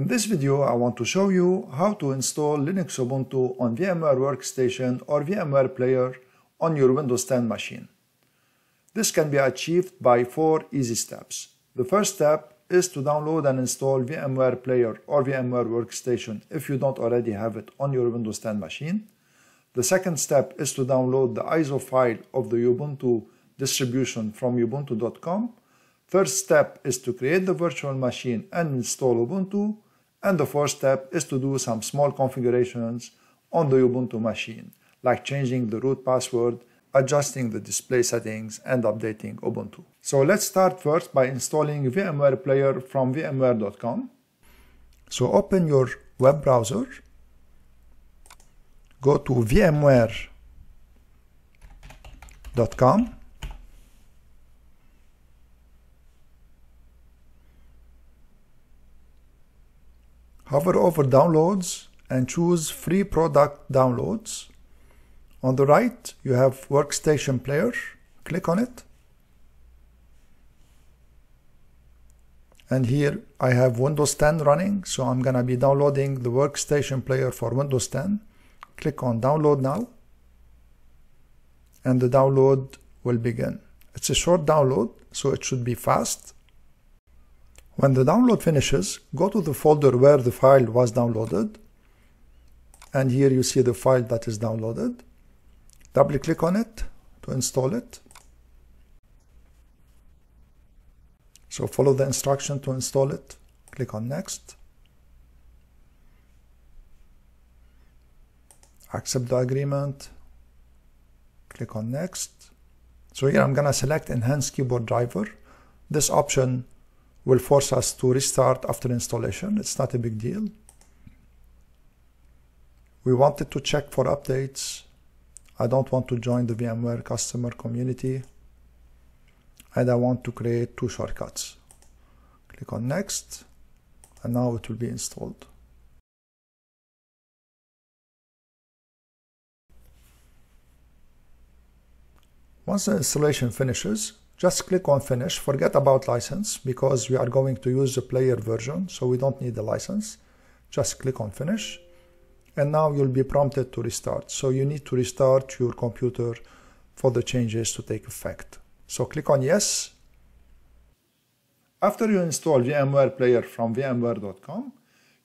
In this video, I want to show you how to install Linux Ubuntu on VMware Workstation or VMware Player on your Windows 10 machine. This can be achieved by 4 easy steps. The first step is to download and install VMware Player or VMware Workstation if you don't already have it on your Windows 10 machine. The second step is to download the ISO file of the Ubuntu distribution from ubuntu.com. Third step is to create the virtual machine and install Ubuntu. And the fourth step is to do some small configurations on the Ubuntu machine, like changing the root password, adjusting the display settings, and updating Ubuntu. So let's start first by installing VMware Player from vmware.com. So open your web browser, go to vmware.com. Hover over downloads and choose free product downloads. On the right, you have Workstation Player. Click on it. And here I have Windows 10 running, so I'm gonna be downloading the Workstation Player for Windows 10. Click on Download Now. And the download will begin. It's a short download, so it should be fast. When the download finishes, go to the folder where the file was downloaded. And here you see the file that is downloaded. Double click on it to install it. So follow the instruction to install it. Click on Next. Accept the agreement. Click on Next. So here I'm gonna select Enhanced Keyboard Driver. This option will force us to restart after installation. It's not a big deal. We wanted to check for updates. I don't want to join the VMware customer community, and I want to create 2 shortcuts. Click on Next, and now it will be installed. Once the installation finishes, just click on Finish. Forget about license, because we are going to use the player version, so we don't need the license. Just click on Finish. And now you'll be prompted to restart. So you need to restart your computer for the changes to take effect. So click on Yes. After you install VMware Player from vmware.com,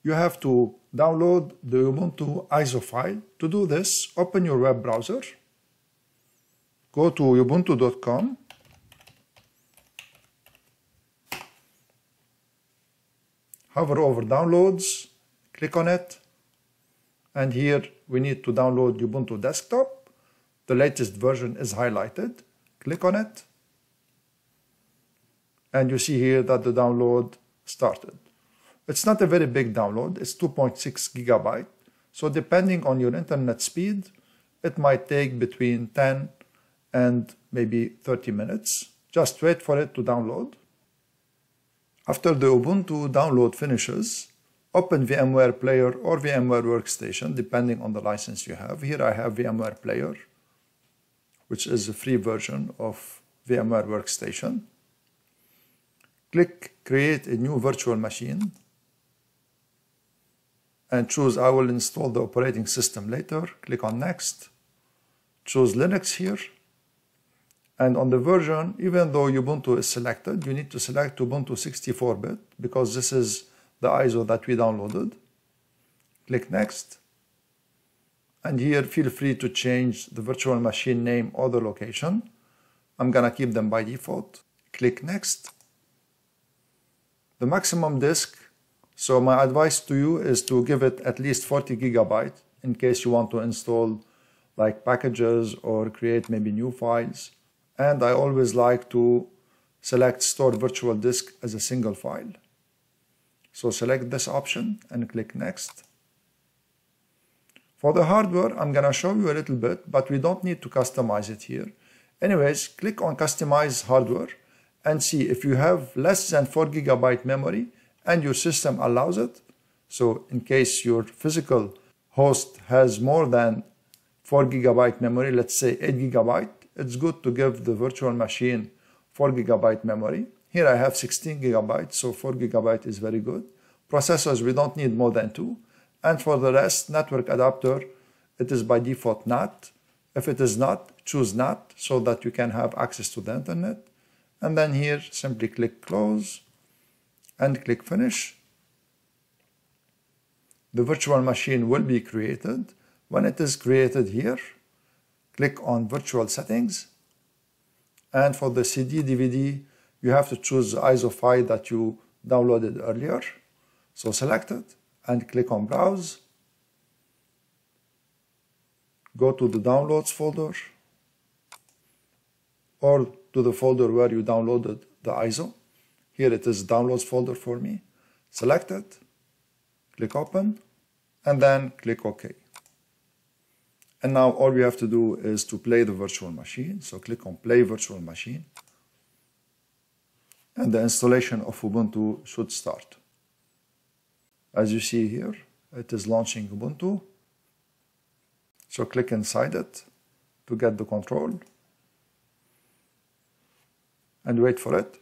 you have to download the Ubuntu ISO file. To do this, open your web browser, go to ubuntu.com, hover over Downloads, click on it. And here we need to download Ubuntu Desktop. The latest version is highlighted. Click on it. And you see here that the download started. It's not a very big download. It's 2.6 gigabyte. So depending on your internet speed, it might take between 10 and maybe 30 minutes. Just wait for it to download. After the Ubuntu download finishes, open VMware Player or VMware Workstation, depending on the license you have. Here I have VMware Player, which is a free version of VMware Workstation. Click Create a new virtual machine and choose I will install the operating system later. Click on Next. Choose Linux here. And on the version, even though Ubuntu is selected, you need to select Ubuntu 64-bit, because this is the ISO that we downloaded. Click Next. And here feel free to change the virtual machine name or the location. I'm gonna keep them by default. Click Next. The maximum disk, so my advice to you is to give it at least 40 gigabytes in case you want to install like packages or create maybe new files. And I always like to select Store Virtual Disk as a single file. So select this option and click Next. For the hardware, I'm gonna show you a little bit, but we don't need to customize it here. Anyways, click on Customize Hardware and see if you have less than 4 gigabyte memory and your system allows it. So in case your physical host has more than 4 gigabyte memory, let's say 8 gigabyte, it's good to give the virtual machine 4 gigabyte memory. Here I have 16 gigabytes, so 4 gigabyte is very good. Processors, we don't need more than 2. And for the rest, network adapter, it is by default NAT. If it is not, choose NAT so that you can have access to the internet. And then here, simply click close and click finish. The virtual machine will be created. When it is created here, click on virtual settings. And for the CD, DVD, you have to choose the ISO file that you downloaded earlier. So select it and click on browse. Go to the downloads folder or to the folder where you downloaded the ISO. Here it is downloads folder for me. Select it, click open, and then click OK. And now all we have to do is to play the virtual machine. So click on play virtual machine. And the installation of Ubuntu should start. As you see here, it is launching Ubuntu. So click inside it to get the control. And wait for it.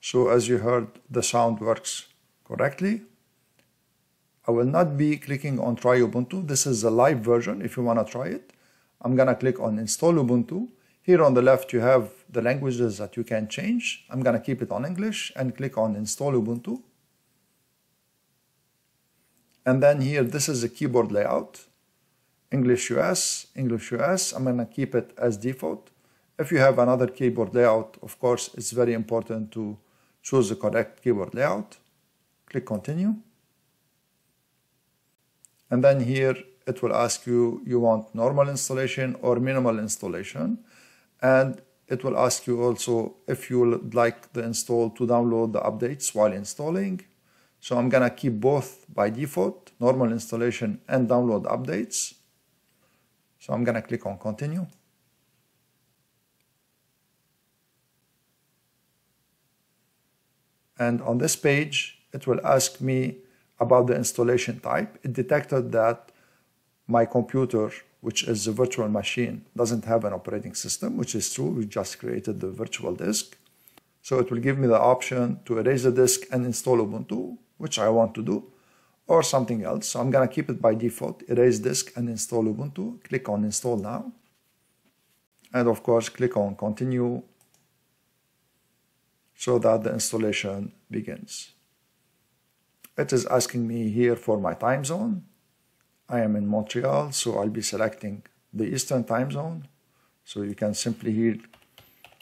So as you heard, the sound works correctly. I will not be clicking on Try Ubuntu. This is a live version if you want to try it. I'm going to click on Install Ubuntu. Here on the left you have the languages that you can change. I'm going to keep it on English and click on Install Ubuntu. And then here this is the keyboard layout. English US, English US. I'm going to keep it as default. If you have another keyboard layout, of course, it's very important to choose the correct keyboard layout. Click continue. And then here it will ask you, you want normal installation or minimal installation. And it will ask you also if you would like the install to download the updates while installing. So I'm gonna keep both by default, normal installation and download updates. So I'm gonna click on continue. And on this page, it will ask me about the installation type. It detected that my computer, which is a virtual machine, doesn't have an operating system, which is true. We just created the virtual disk. So it will give me the option to erase the disk and install Ubuntu, which I want to do, or something else. So I'm going to keep it by default, erase disk and install Ubuntu. Click on install now. And of course, click on continue so that the installation begins. It is asking me here for my time zone. I am in Montreal, so I'll be selecting the Eastern time zone. So you can simply here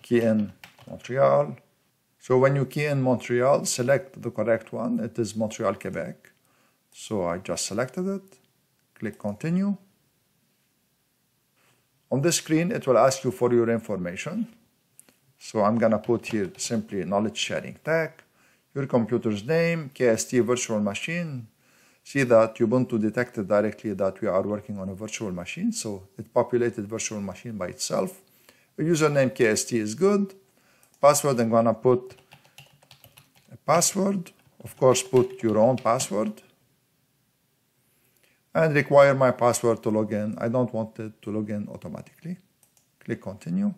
key in Montreal. So when you key in Montreal, select the correct one. It is Montreal, Quebec. So I just selected it. Click continue. On this screen, it will ask you for your information. So I'm gonna put here simply knowledge sharing tech. Your computer's name, KST virtual machine. See that Ubuntu detected directly that we are working on a virtual machine, so it populated virtual machine by itself. A username KST is good. Password, I'm gonna put a password. Of course, put your own password. And require my password to log in. I don't want it to log in automatically. Click continue.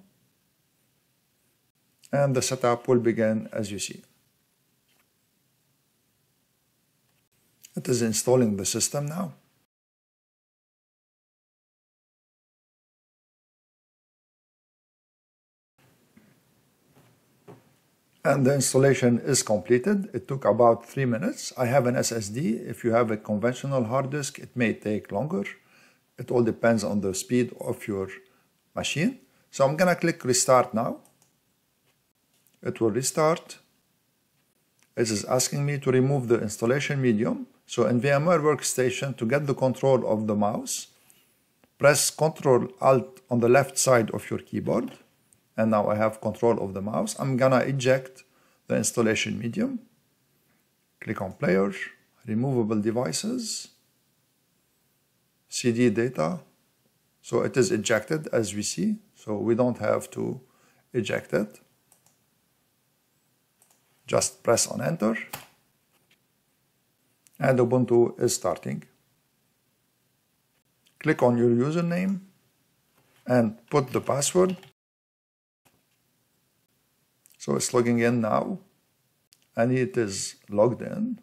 And the setup will begin as you see. It is installing the system now. And the installation is completed. It took about 3 minutes. I have an SSD. If you have a conventional hard disk, it may take longer. It all depends on the speed of your machine. So I'm gonna click restart now. It will restart. It is asking me to remove the installation medium. So in VMware Workstation, to get the control of the mouse, press Ctrl-Alt on the left side of your keyboard. And now I have control of the mouse. I'm gonna eject the installation medium. Click on Player, Removable Devices, CD Data. So it is ejected as we see. So we don't have to eject it. Just press on enter and Ubuntu is starting. Click on your username and put the password. So it's logging in now, and it is logged in.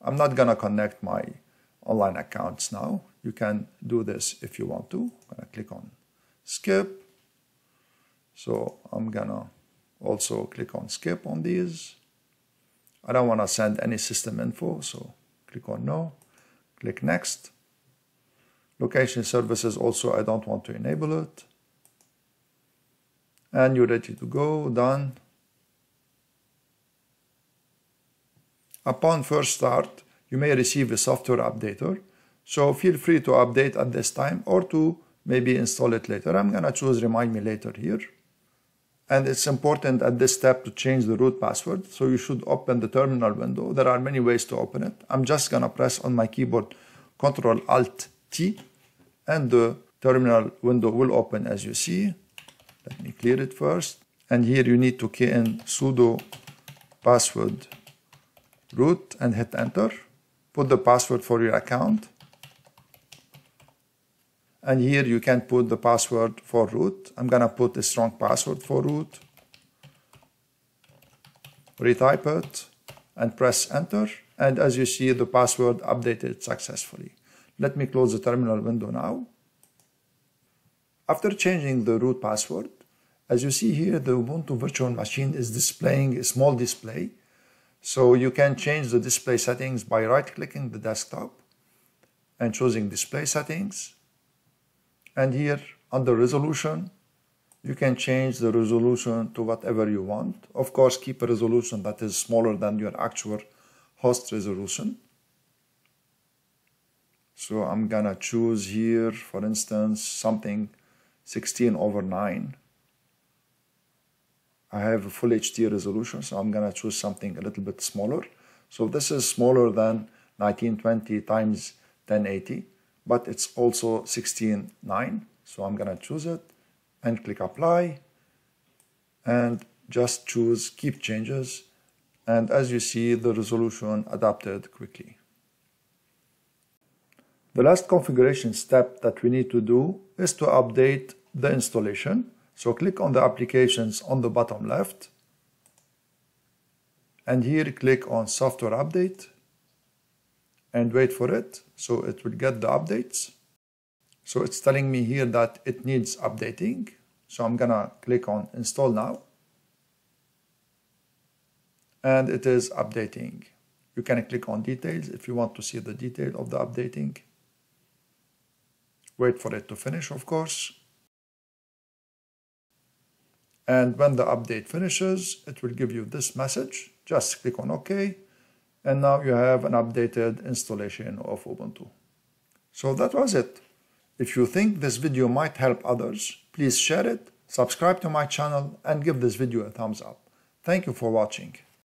I'm not gonna connect my online accounts now. You can do this if you want to. I'm gonna click on skip. So I'm gonna also click on skip on these. I don't wanna send any system info, so click on no, click next. Location services also, I don't want to enable it. And you're ready to go, done. Upon first start, you may receive a software updater, so feel free to update at this time or to maybe install it later. I'm gonna choose remind me later here. And it's important at this step to change the root password, so you should open the terminal window. There are many ways to open it. I'm just gonna press on my keyboard Ctrl-Alt-T, and the terminal window will open as you see. Let me clear it first. And here you need to key in sudo password root and hit enter. Put the password for your account. And here you can put the password for root. I'm gonna put a strong password for root. Retype it and press enter. And as you see, the password updated successfully. Let me close the terminal window now. After changing the root password, as you see here, the Ubuntu virtual machine is displaying a small display. So you can change the display settings by right-clicking the desktop and choosing display settings. And here under resolution, you can change the resolution to whatever you want. Of course, keep a resolution that is smaller than your actual host resolution. So I'm gonna choose here, for instance, something 16/9. I have a full HD resolution, so I'm gonna choose something a little bit smaller. So this is smaller than 1920 × 1080, but it's also 16:9. So I'm gonna choose it and click apply and just choose keep changes. And as you see, the resolution adapted quickly. The last configuration step that we need to do is to update the installation. So click on the applications on the bottom left. And here click on software update and wait for it. So it will get the updates. So it's telling me here that it needs updating. So I'm gonna click on install now. And it is updating. You can click on details if you want to see the detail of the updating. Wait for it to finish, of course. And when the update finishes, it will give you this message. Just click on OK. And now you have an updated installation of Ubuntu. So that was it. If you think this video might help others, please share it, subscribe to my channel, and give this video a thumbs up. Thank you for watching.